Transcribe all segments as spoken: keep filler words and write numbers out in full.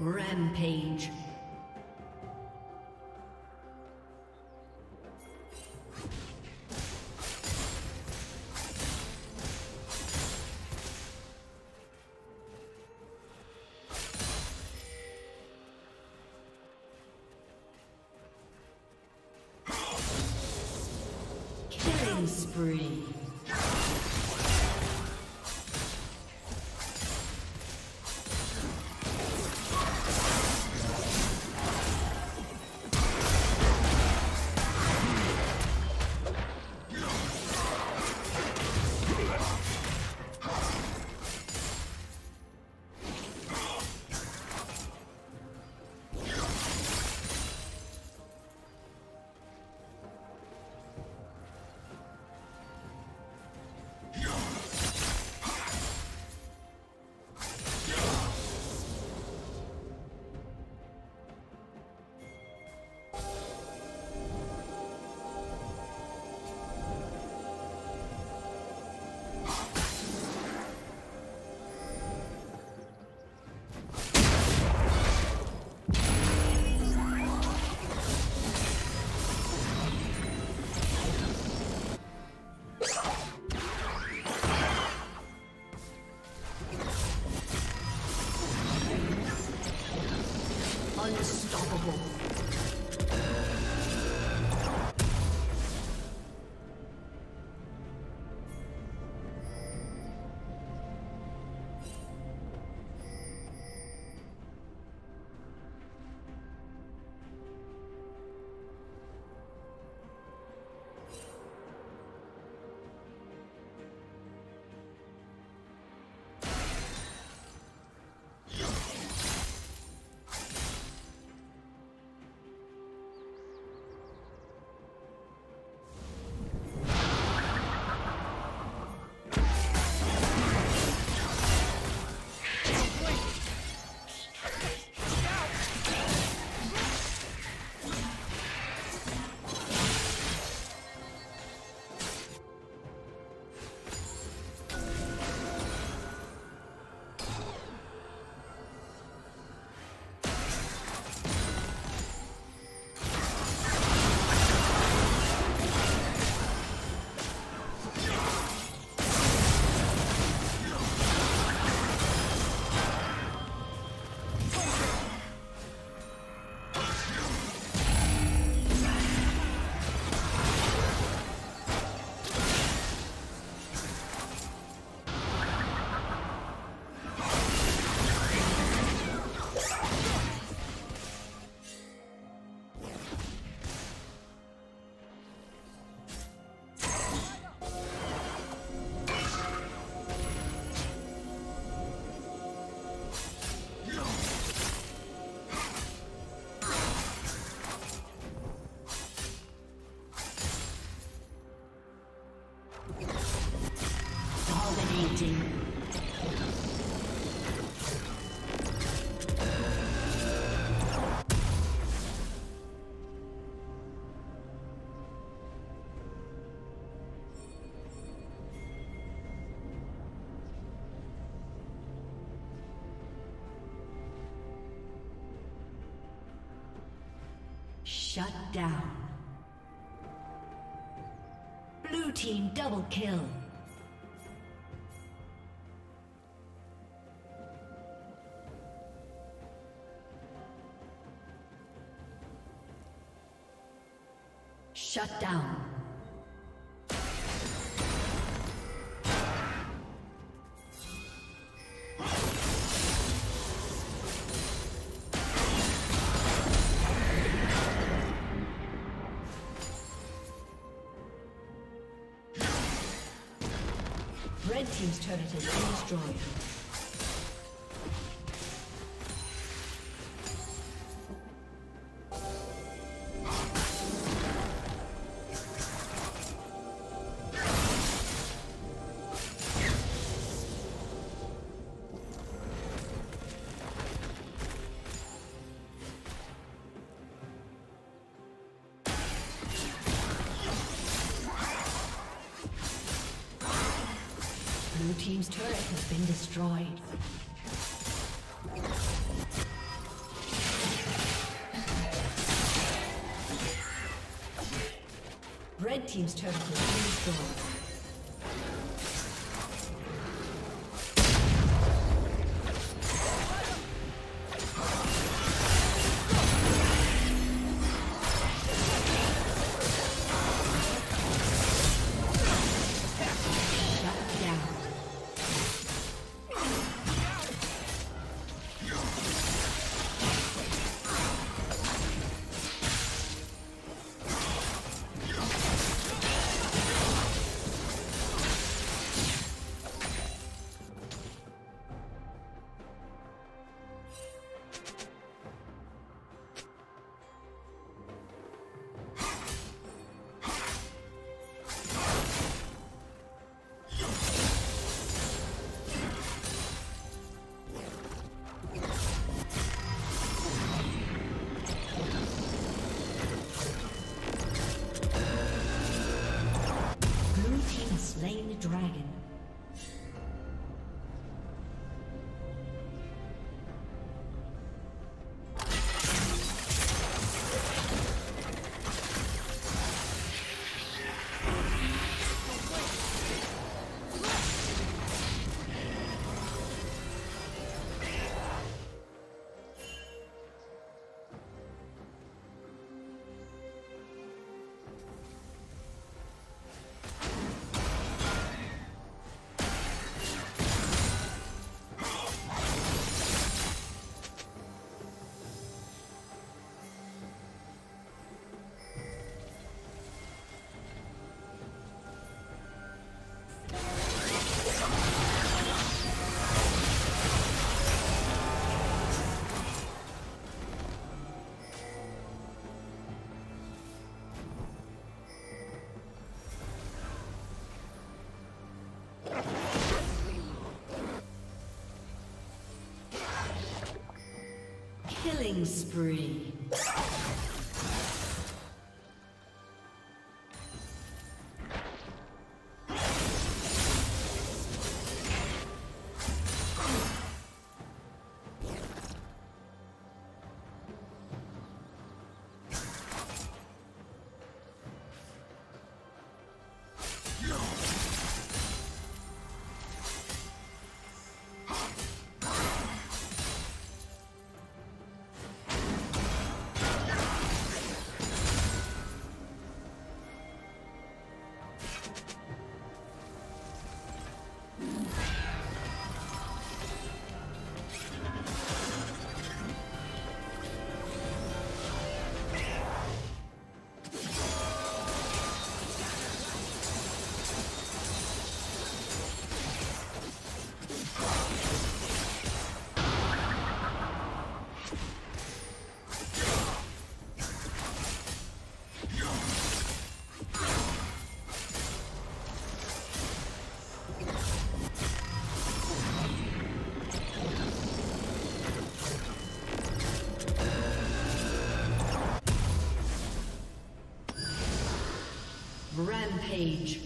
Rampage. Killing spree. Shut down. Blue team double kill. Shut down. Red team's turret has been destroyed. Blue team's turret has been destroyed. Red team's turret has been destroyed. Killing spree. Rampage.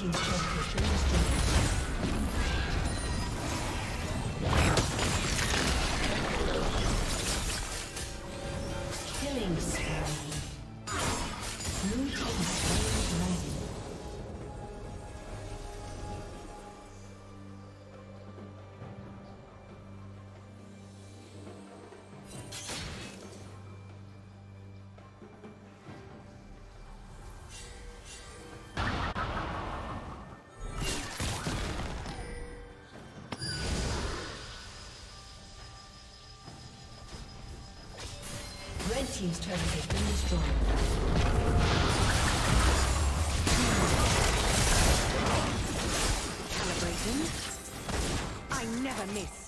team's turret has been destroyed. Team's turret has been destroyed. Calibrating. I never miss.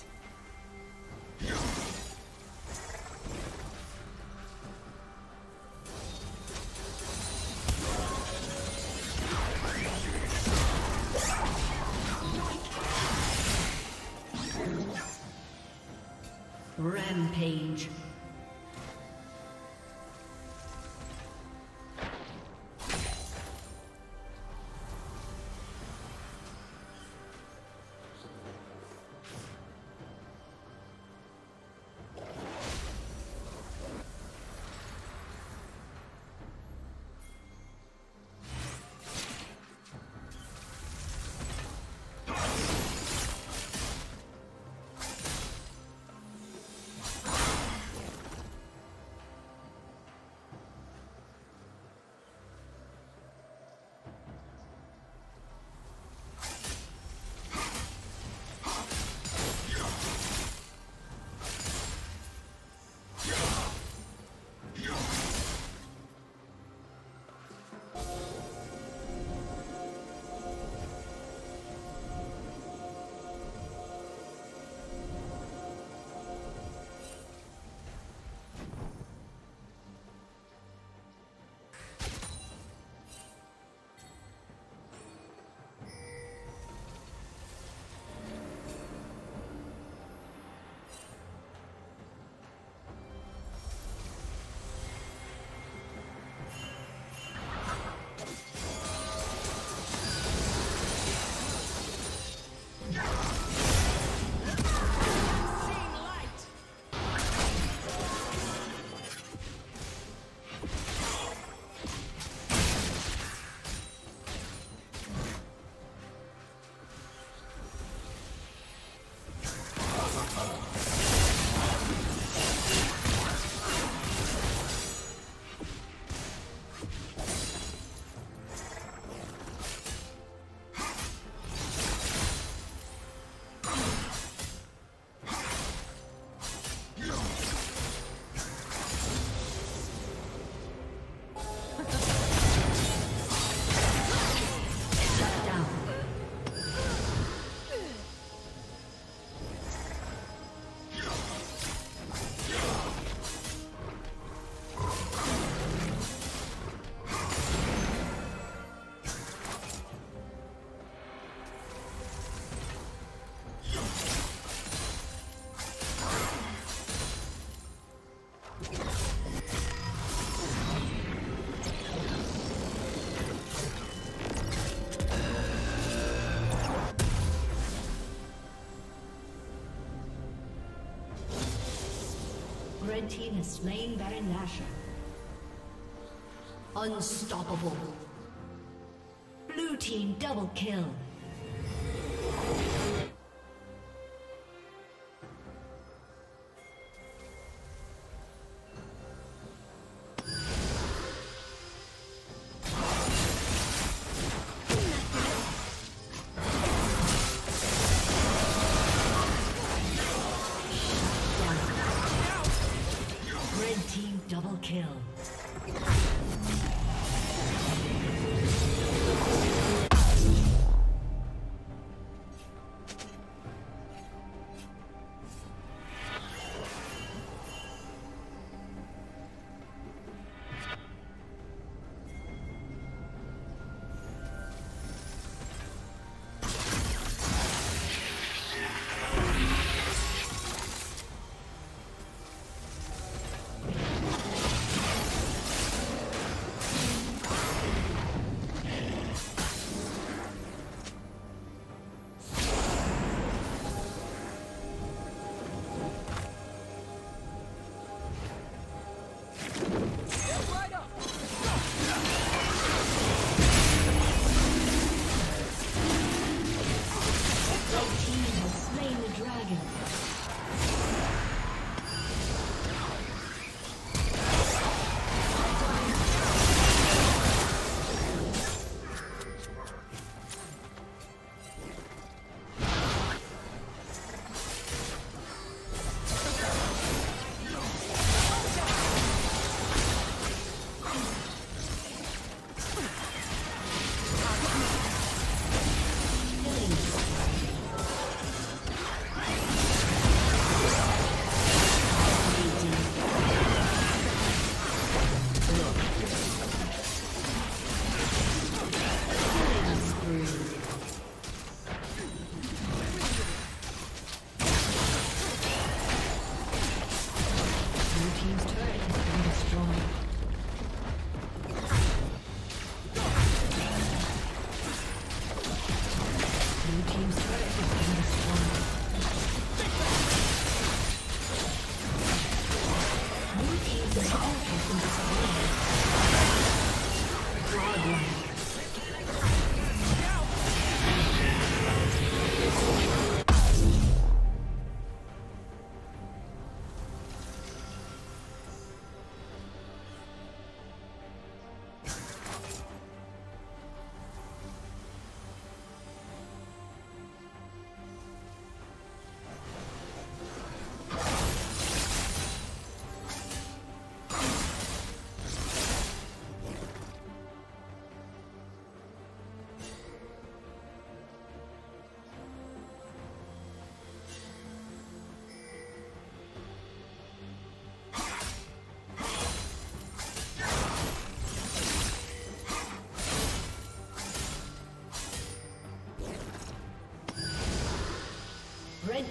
Red team has slain Baron Nashor. Unstoppable. Blue team double kill. Red